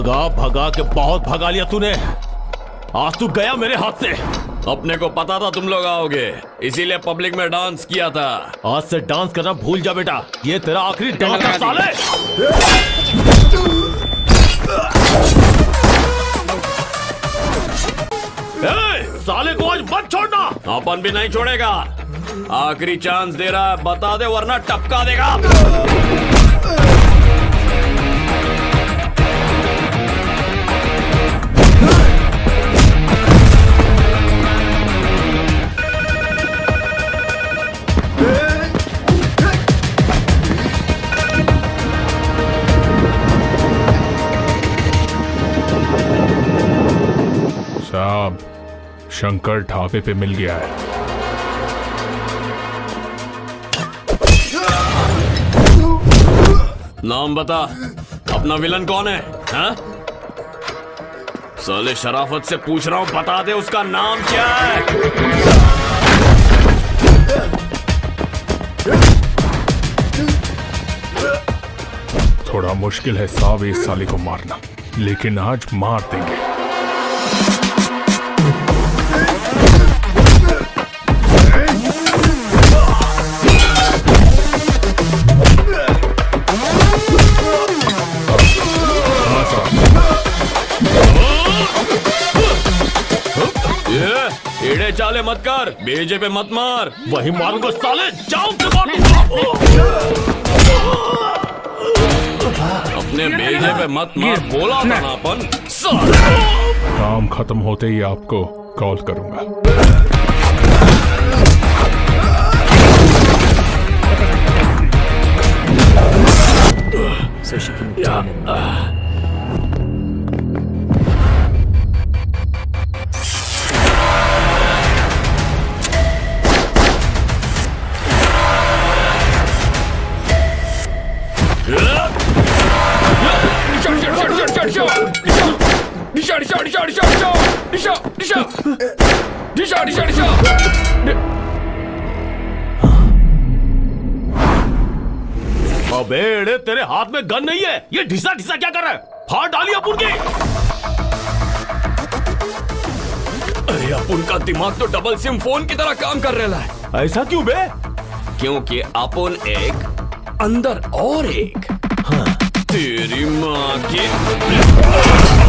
भगा भगा के बहुत भगा लिया तूने। आज तू गया मेरे हाथ से। अपने को पता था तुम लोग आओगे, इसीलिए पब्लिक में डांस किया था। आज से डांस करना भूल जा बेटा, ये तेरा आखिरी डांस है साले को आज मत छोड़ना। अपन भी नहीं छोड़ेगा, आखिरी चांस दे रहा है, बता दे वरना टपका देगा। साहब, शंकर ढाबे पे मिल गया है। नाम बता, अपना विलन कौन है? साले शराफत से पूछ रहा हूँ, बता दे उसका नाम क्या है। थोड़ा मुश्किल है साहब इस साले को मारना, लेकिन आज मार देंगे। एड़े चाले मत कर, बेजे पे मत मार, वही मारूंगा साले, जाओ अपने बेजे पे मत मार, बोला था ना अपन। काम खत्म होते ही आपको कॉल करूंगा। So she can obtain him. बेड़े तेरे हाथ में गन नहीं है, ये ढिसा ढिसा क्या कर रहा है? हाथ डालिए अपुन की। अरे अपुन का दिमाग तो डबल सिम फोन की तरह काम कर रहा है। ऐसा क्यों बे? क्योंकि अपुन एक अंदर और एक। हाँ। तेरी माँ की